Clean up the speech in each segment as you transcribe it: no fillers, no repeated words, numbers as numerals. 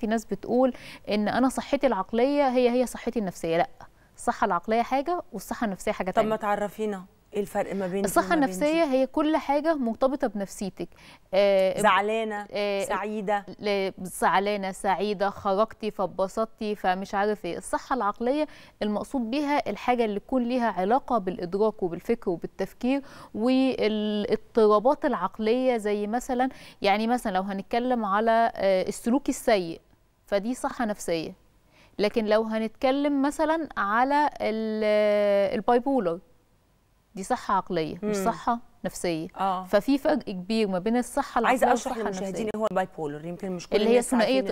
في ناس بتقول ان انا صحتي العقليه هي صحتي النفسيه. لا، الصحه العقليه حاجه والصحه النفسيه حاجه ثانيه. طب ما تعرفينا ايه الفرق ما بين الصحه النفسيه؟ هي كل حاجه مرتبطه بنفسيتك. زعلانه، سعيده، زعلانه، سعيده، خرجتي فبسطتي فمش عارف ايه. الصحه العقليه المقصود بيها الحاجه اللي تكون ليها علاقه بالادراك وبالفكر وبالتفكير والاضطرابات العقليه، زي مثلا يعني مثلا لو هنتكلم على السلوك السيء فدي صحه نفسيه. لكن لو هنتكلم مثلا على البايبولر دي صحة عقلية مش صحة نفسية. ففي فرق كبير ما بين الصحة العقلية والصحة النفسية. عايزة اشرح للمشاهدين ايه هو الباي بولر، يمكن مش كل اللي هي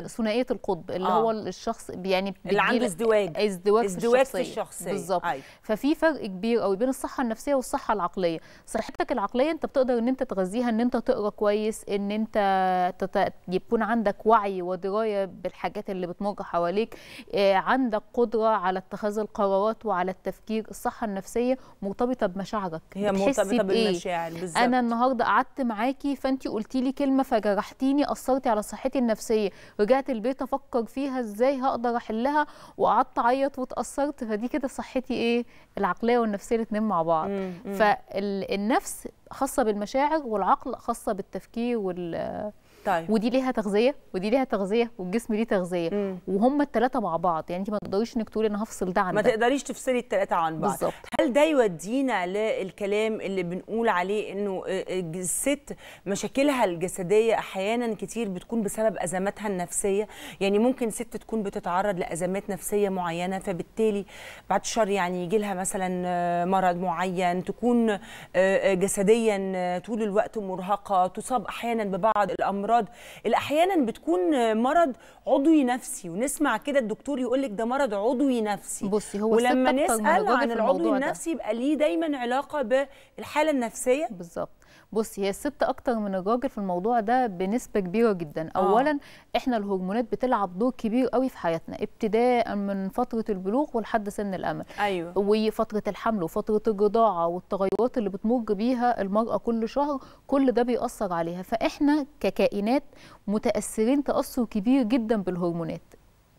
ثنائية القطب، اللي هو الشخص يعني اللي عنده ازدواج في الشخصية بالظبط. ففي فرق كبير قوي بين الصحة النفسية والصحة العقلية. صحتك العقلية انت بتقدر ان انت تغذيها، ان انت تقرا كويس، ان انت يكون عندك وعي ودراية بالحاجات اللي بتمر حواليك، عندك قدرة على اتخاذ القرارات وعلى التفكير. الصحة النفسية مرتبطة بمشاعرك، هي مرتبطة بالمشاعر. أنا النهاردة قعدت معاكي فأنتي قلتي لي كلمة فجرحتيني، أثرتي على صحتي النفسية، رجعت البيت أفكر فيها إزاي هقدر أحلها، وقعدت أعيط واتأثرت، فدي كده صحتي إيه؟ العقلية والنفسية الاتنين مع بعض. فالنفس خاصة بالمشاعر والعقل خاصة بالتفكير طيب. ودي ليها تغذية ودي ليها تغذية والجسم ليه تغذية وهم الثلاثة مع بعض. يعني انت ما تقدريش انك تقولي انا هفصل ده عن ده، ما تقدريش تفصلي الثلاثة عن بعض بالظبط. هل ده يودينا للكلام اللي بنقول عليه انه الست مشاكلها الجسدية احيانا كتير بتكون بسبب ازماتها النفسية؟ يعني ممكن ست تكون بتتعرض لازمات نفسية معينة، فبالتالي بعد شر يعني يجي لها مثلا مرض معين، تكون جسديا طول الوقت مرهقة، تصاب احيانا ببعض الامراض اللي احيانا بتكون مرض عضوي نفسي، ونسمع كده الدكتور يقول لك ده مرض عضوي نفسي. بصي هو ولما نسال عن العضوي النفسي يبقى ليه دايما علاقه بالحاله النفسيه بالظبط. بصي هي الست اكتر من الراجل في الموضوع ده بنسبه كبيره جدا. اولا احنا الهرمونات بتلعب دور كبير قوي في حياتنا، ابتداء من فتره البلوغ ولحد سن الامل. ايوه، وفتره الحمل وفتره الرضاعه والتغيرات اللي بتمر بيها المراه كل شهر، كل ده بيأثر عليها. فاحنا ككائنات متأثرين تأثر كبير جدا بالهرمونات.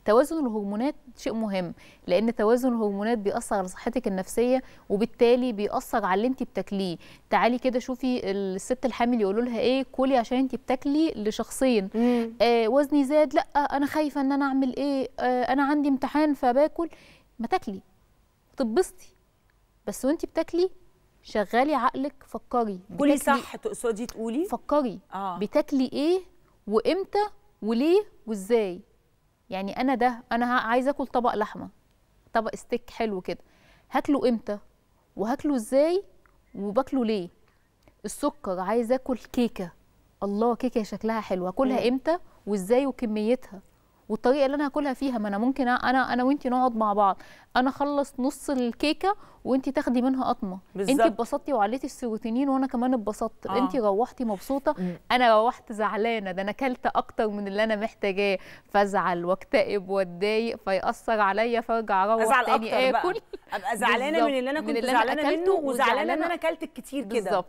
توازن الهرمونات شيء مهم، لان توازن الهرمونات بيأثر على صحتك النفسيه وبالتالي بيأثر على اللي انت بتاكليه. تعالي كده شوفي الست الحامل يقولوا لها ايه، كلي عشان انت بتاكلي لشخصين، وزني زاد، لا انا خايفه ان انا اعمل ايه، انا عندي امتحان فباكل. ما تاكلي تتبسطي، بس وانت بتاكلي شغلي عقلك، فكري كلي صح. تقصدي تقولي فكري بتاكلي ايه وامتى وليه وازاي. يعني انا عايزه اكل طبق لحمه، طبق ستيك حلو كده، هاكله امتى وهاكله ازاي وباكله ليه. السكر، عايزه اكل كيكه، الله كيكه شكلها حلو، هاكلها امتى وازاي وكميتها والطريقه اللي انا هاكلها فيها. ما انا ممكن انا وانتي نقعد مع بعض، انا اخلص نص الكيكه وانتي تاخدي منها قطمه، انتي اتبسطتي وعليتي السيروتونين وانا كمان اتبسطت، انتي روحتي مبسوطه، انا روحت زعلانه، ده انا اكلت اكتر من اللي انا محتاجاه، فازعل واكتئب واتضايق فيأثر عليا، فارجع اروح تاني اكل، ابقى زعلانه من اللي انا كنت زعلانه منه وزعلانه ان انا اكلت كتير كده. بالظبط.